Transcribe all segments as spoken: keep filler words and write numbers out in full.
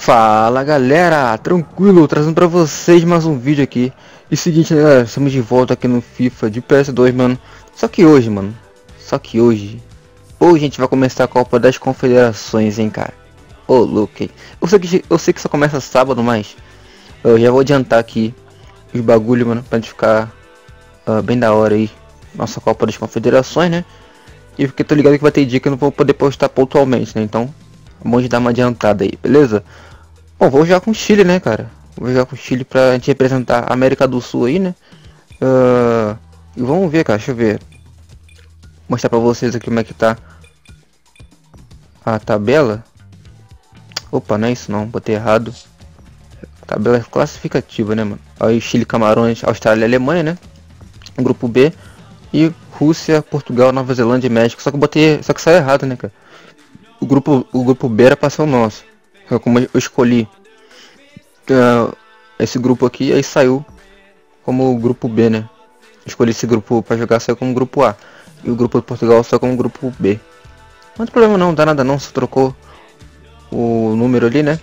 Fala galera, tranquilo, trazendo pra vocês mais um vídeo aqui. E seguinte, né, galera, estamos de volta aqui no FIFA de P S dois, mano. Só que hoje, mano, só que hoje, pô, a gente vai começar a Copa das Confederações, hein, cara. Ô, oh, louco, hein? Eu sei, que, eu sei que só começa sábado, mas eu já vou adiantar aqui os bagulho, mano, pra gente ficar uh, bem da hora aí. Nossa Copa das Confederações, né? E porque tô ligado que vai ter dia que eu não vou poder postar pontualmente, né? Então, é bom de dar uma adiantada aí, beleza? Bom, vou jogar com o Chile, né, cara? Vou jogar com o Chile pra gente representar a América do Sul aí, né? Uh, e vamos ver, cara. Deixa eu ver. Mostrar pra vocês aqui como é que tá a tabela. Opa, não é isso não. Botei errado. Tabela classificativa, né, mano? Aí Chile, Camarões, Austrália e Alemanha, né? Grupo B. E Rússia, Portugal, Nova Zelândia e México. Só que eu botei... Só que saiu errado, né, cara? O grupo, o grupo B era pra ser o nosso. Como eu escolhi uh, esse grupo aqui, aí saiu como o grupo B, né? Escolhi esse grupo para jogar, saiu como grupo A. E o grupo de Portugal saiu como grupo B. Não tem problema não, dá nada não, só trocou o número ali, né?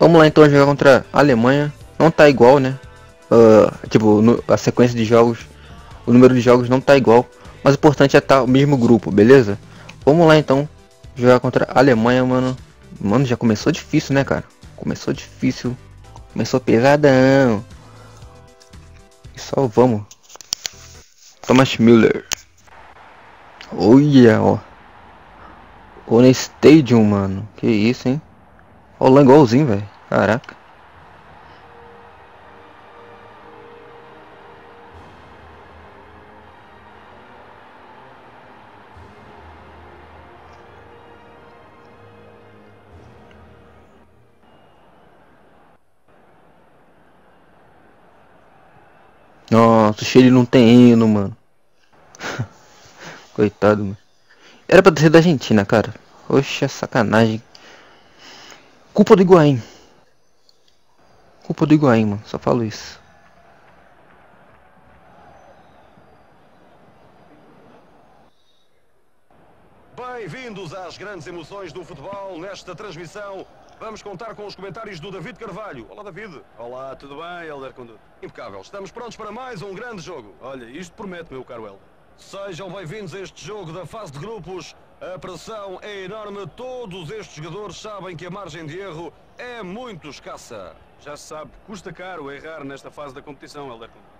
Vamos lá então jogar contra a Alemanha. Não tá igual, né? Uh, tipo, no, a sequência de jogos, o número de jogos não tá igual. Mas o importante é estar o mesmo grupo, beleza? Vamos lá então jogar contra a Alemanha, mano. Mano, já começou difícil, né, cara? Começou difícil. Começou pesadão. E só vamos. Thomas Müller. Olha, ó. Olha Stadium, mano. Que isso, hein? Olha lá, igualzinho, velho. Caraca. Nossa, o Chile não tem hino, mano. Coitado, mano. Era pra ser da Argentina, cara. Oxe, sacanagem. Culpa do Higuaín. Culpa do Higuaín, mano. Só falo isso. Bem-vindos às grandes emoções do futebol nesta transmissão. Vamos contar com os comentários do David Carvalho. Olá, David. Olá, tudo bem, Helder Conduto? Impecável. Estamos prontos para mais um grande jogo. Olha, isto promete, meu caro Helder. Sejam bem-vindos a este jogo da fase de grupos. A pressão é enorme. Todos estes jogadores sabem que a margem de erro é muito escassa. Já se sabe, custa caro errar nesta fase da competição, Helder Conduto.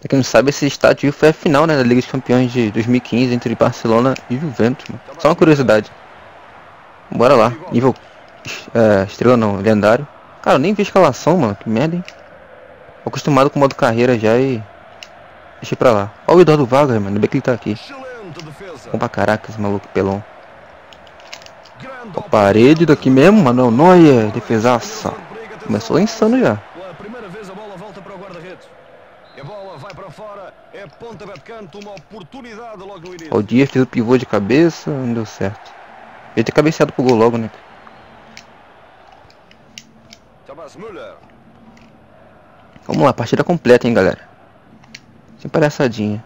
Pra quem não sabe, esse estádio foi a final, né, da Liga dos Campeões de dois mil e quinze entre Barcelona e Juventus. Mano. Só uma curiosidade. Bora lá. Nível... É, estrela não, lendário. Cara, eu nem vi escalação, mano, que merda, hein? Tô acostumado com o modo carreira já e... Deixei pra lá. Olha o Eduardo Vargas, mano, ainda bem que ele tá aqui. Bom pra caraca esse maluco pelão. A parede daqui mesmo, mano, noia, defesaça. Começou insano já. Ó, o Dias fez o pivô de cabeça, não deu certo. Eu ia ter cabeceado pro gol logo, né? Vamos lá, partida completa, hein, galera. Sem palhaçadinha.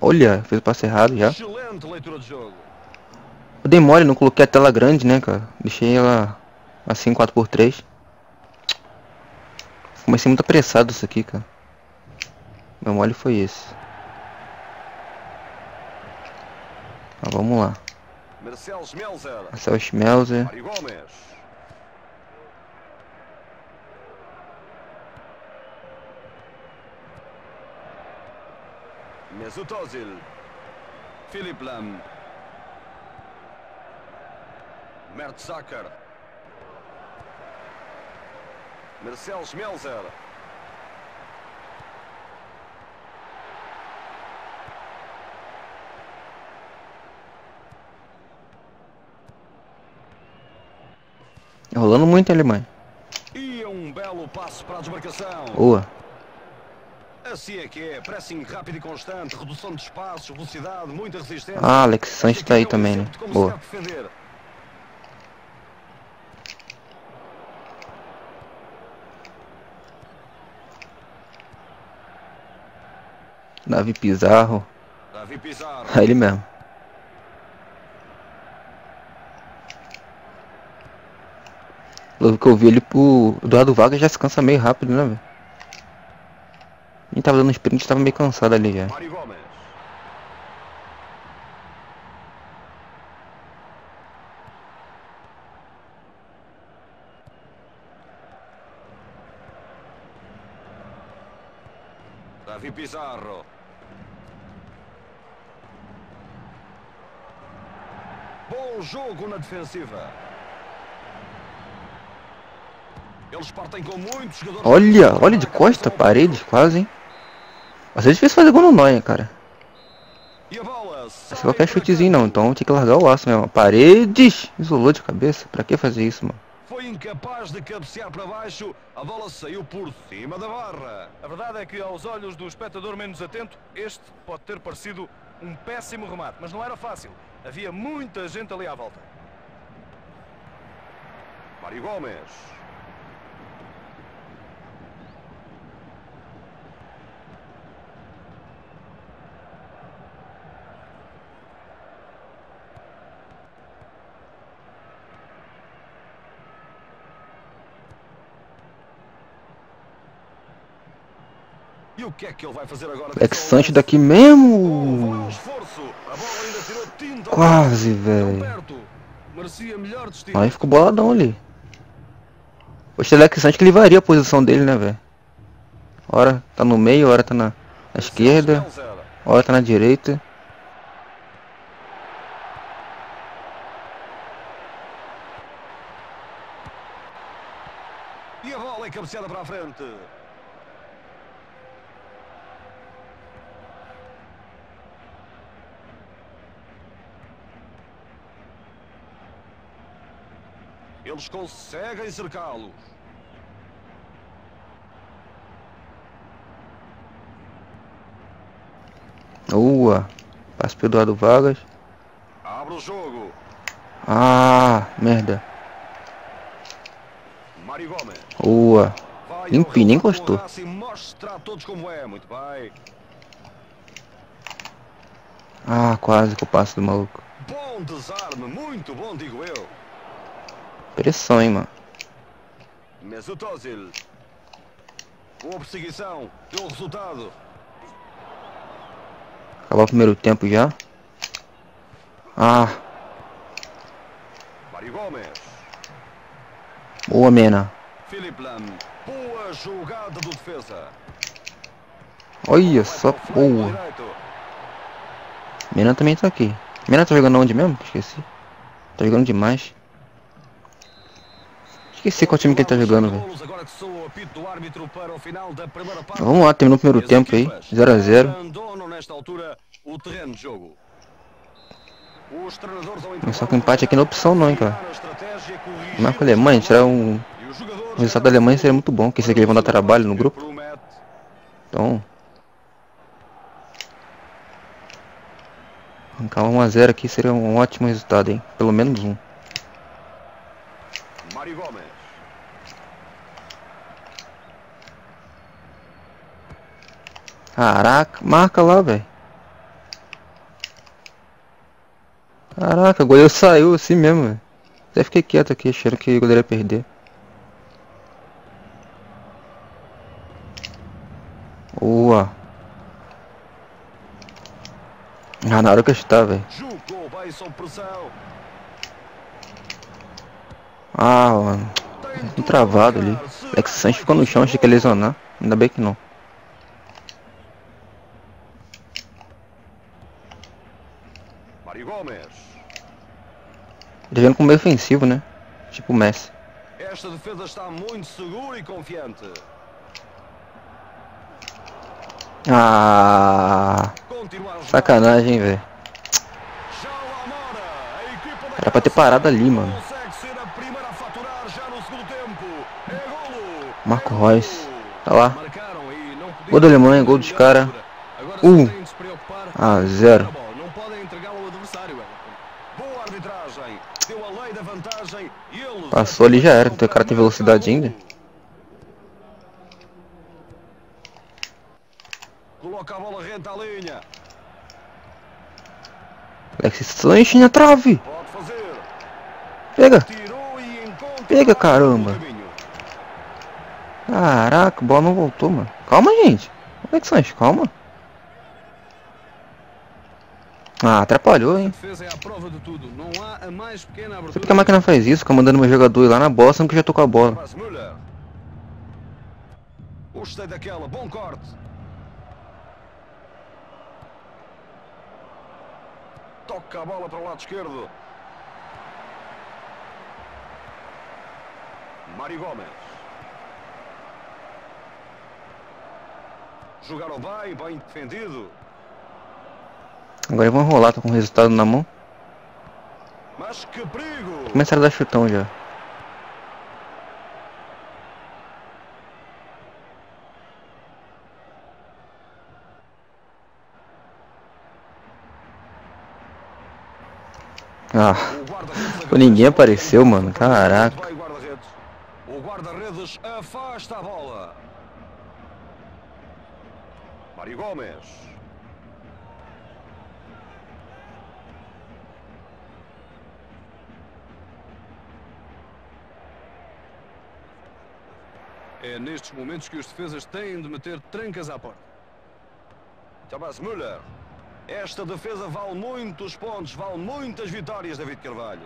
Olha, fez o passe errado já. Eu dei mole, não coloquei a tela grande, né, cara. Deixei ela assim, quatro por três. Comecei muito apressado isso aqui, cara. Meu mole foi esse. Ah, vamos lá. Marcel Schmelzer. Mário Gomes. Mesut Özil, Philipp Lahm, Mert Sakar, Marcel Schmelzer, enrolando muito a Alemanha. E um belo passo para a desmarcação. Boa. Parecia que é pressing rápido e constante, redução de espaços, velocidade, muita resistência. Ah, Alexis Sanchez está aí também, né? Boa. Davi Pizarro. Davi Pizarro. É ele mesmo. Logo que eu vi ele pro Eduardo Vargas já se cansa meio rápido, né, velho? Nem tava dando sprint, tava meio cansado ali já. Mário Gomes. Davi Pizarro. Bom jogo na defensiva. Eles partem com muitos jogadores. Olha, olha de costa, parede, quase, hein? Mas é difícil fazer gol no Noia, cara. Esse é qualquer chutezinho não, então tem que largar o aço mesmo. Paredes! Isolou de cabeça. Pra que fazer isso, mano? Foi incapaz de cabecear para baixo, a bola saiu por cima da barra. A verdade é que aos olhos do espectador menos atento, este pode ter parecido um péssimo remate, mas não era fácil. Havia muita gente ali à volta. Mário Gomes. O que é que ele vai fazer agora? Alex Sanchez daqui mesmo. Quase, velho. Aí ficou boladão ali. Poxa, Alex Sanchez que ele varia a posição dele, né, velho? Ora tá no meio, ora tá na, na esquerda, ora tá na direita. E a bola é cabeceada para a frente. Eles conseguem cercá-los. Boa. Passe pro Eduardo Vargas. Abre o jogo. Ah, merda. Mário Gomes. Boa. Limpinho, nem encostou. Mostra a todos como é. Muito bem. Ah, quase que o passe do maluco. Bom desarme, muito bom, digo eu. Pressão, hein, mano. Mesut Özil. Boa perseguição. Deu resultado. Acabou o primeiro tempo já. Ah. Mário Gomes. Boa, Mena. Philipp Lahm. Boa jogada do defesa. Olha só, boa. Mena também tá aqui. Mena tá jogando onde mesmo? Esqueci. Tá jogando demais. Esqueci qual time que ele tá jogando, velho. Vamos lá, terminou o primeiro tempo aí. zero a zero. Só que o empate aqui não é opção não, hein, cara. Marca a Alemanha, tirar um... O resultado da Alemanha seria muito bom, porque isso aqui eles vão dar trabalho no grupo. Então... Arrancar um a zero aqui seria um ótimo resultado, hein. Pelo menos um. Mário Gomes. Caraca, marca lá, velho. Caraca, o goleiro saiu assim mesmo, velho. Até fiquei quieto aqui, achando que o goleiro ia perder. Boa. Ah, na hora que eu estava, velho. Ah, mano. Travado ali. Alex Sanchez ficou no chão, achei que ia lesionar. Ainda bem que não. Mário Gomes. Devendo com meio ofensivo, né? Tipo o Messi. Esta defesa está muito segura e confiante. Ah, sacanagem, velho. Era pra ter parado ali, mano. Marco Reus, tá lá. Gol da Alemanha, gol dos caras. um a zero. Não podem entregar ao adversário. Boa arbitragem. Deu a lei da vantagem. Passou ali, já era. O cara tem velocidade ainda. Coloca a bola rente à linha. Alexis Sanchez na trave. Pega. Pega, caramba. Caraca, a bola não voltou, mano. Calma, gente. Alexis Sanchez, calma. Ah, atrapalhou, hein? Não sei porque a máquina faz isso, fica mandando meu jogador ir lá na bola, sendo que eu já tô com a bola. Gostei daquela, bom corte. Toca a bola para o lado esquerdo. Mário Gomes. Jogaram bem, bem defendido. Agora vão enrolar, tô com o resultado na mão. Mas que perigo! Começaram a dar chutão já. Ah, ninguém apareceu, mano. Caraca. O guarda-redes afasta a bola. Mário Gomes. É nestes momentos que os defesas têm de meter trancas à porta. Thomas Müller. Esta defesa vale muitos pontos, vale muitas vitórias, David Carvalho.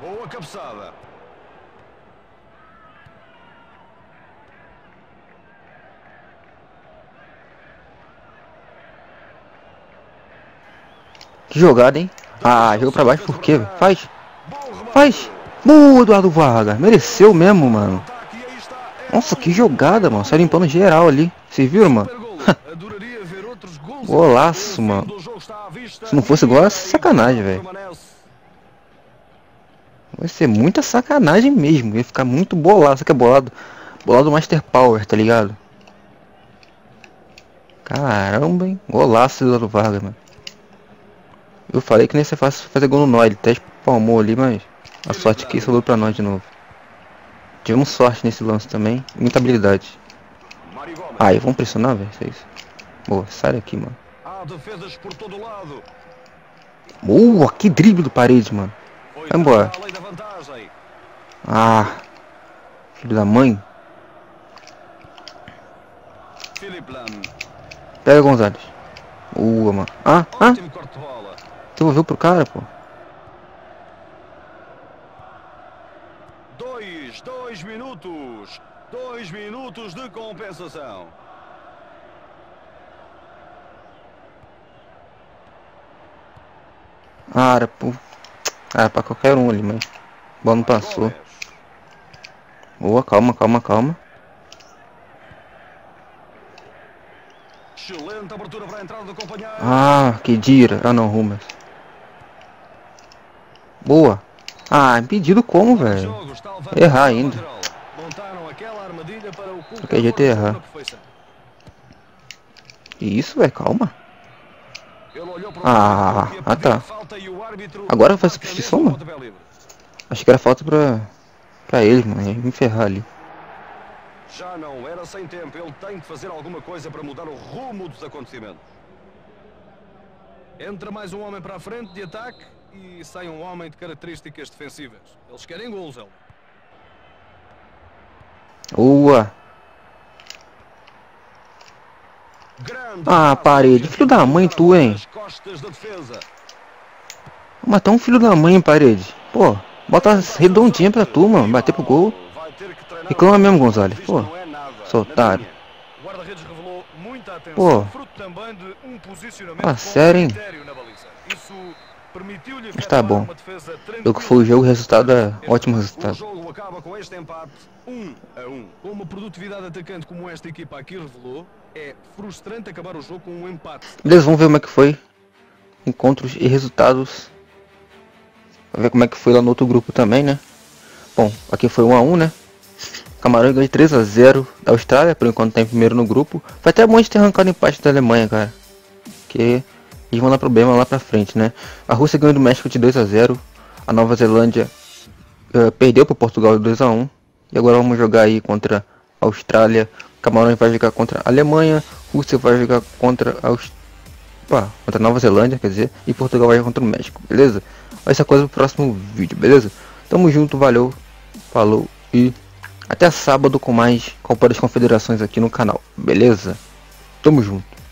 Boa cabeçada. Que jogada, hein? Ah, jogou pra baixo, por quê? Faz! Faz! Boa, Eduardo Vargas! Mereceu mesmo, mano! Nossa, que jogada, mano! Saiu limpando geral ali. Vocês viram, mano? Golaço, mano! Se não fosse golaço, sacanagem, velho! Vai ser muita sacanagem mesmo. Ia ficar muito bolado. Só que é bolado. Bolado Master Power, tá ligado? Caramba, hein? Golaço do Eduardo Vargas, mano! Eu falei que nem ser fácil fazer gol no nó, ele até palmou ali, mas a sorte que sobrou pra nós de novo. Tivemos sorte nesse lance também, muita habilidade. Aí, ah, vamos pressionar, velho, é isso. Boa, sai aqui, mano. Boa, que drible do parede, mano. Vai embora. Ah, filho da mãe. Pega, Gonzalez. Boa, mano. Ah, ah. Devolveu pro cara, pô. Dois, dois minutos. Dois minutos de compensação. Ah, era, pô. Ah, era pra qualquer um ali, mas o bola não passou. Boa, calma, calma, calma. Excelente abertura para a entrada do companheiro. Ah, que dira. Ah, não, Rumas. Boa. Ah, impedido como, velho? Errar ainda. Só que a gente errar. Que isso, velho? Calma. Ah, ah tá. Agora faz substituição, mano? Acho que era falta pra, pra ele, mano. Ia me ferrar ali. Já não era sem tempo. Ele tem que fazer alguma coisa para mudar o rumo dos acontecimentos. Entra mais um homem para a frente de ataque. E sai um homem de características defensivas. Eles querem gols, ele. Boa. Ah, parede. Filho da mãe tu, hein? Matar um filho da mãe, parede. Pô, bota redondinha pra tu, mano. Bater pro gol. Reclama mesmo, Gonzalez. Pô, soltaram. Pô, ah, sério, hein? Mas tá bom. Eu que foi o jogo, o resultado é ótimo resultado. acaba com este empate um a um. Com uma produtividade atacante como esta equipa aqui revelou, é frustrante acabar o jogo com um empate. Beleza, vamos ver como é que foi. Encontros e resultados. Vamos ver como é que foi lá no outro grupo também, né? Bom, aqui foi um a um, né? Camarões ganhou três a zero da Austrália, por enquanto está em primeiro no grupo. Foi até bom de ter arrancado empate da Alemanha, cara. Porque eles vão dar problema lá pra frente, né? A Rússia ganhou do México de dois a zero. A Nova Zelândia uh, perdeu para Portugal de dois a um. E agora vamos jogar aí contra a Austrália. Camarões vai jogar contra a Alemanha. Rússia vai jogar contra a Austrália. Opa, contra a Nova Zelândia, quer dizer, e Portugal vai contra o México, beleza? Essa coisa pro próximo vídeo, beleza? Tamo junto, valeu, falou e até sábado com mais Copa das Confederações aqui no canal, beleza? Tamo junto.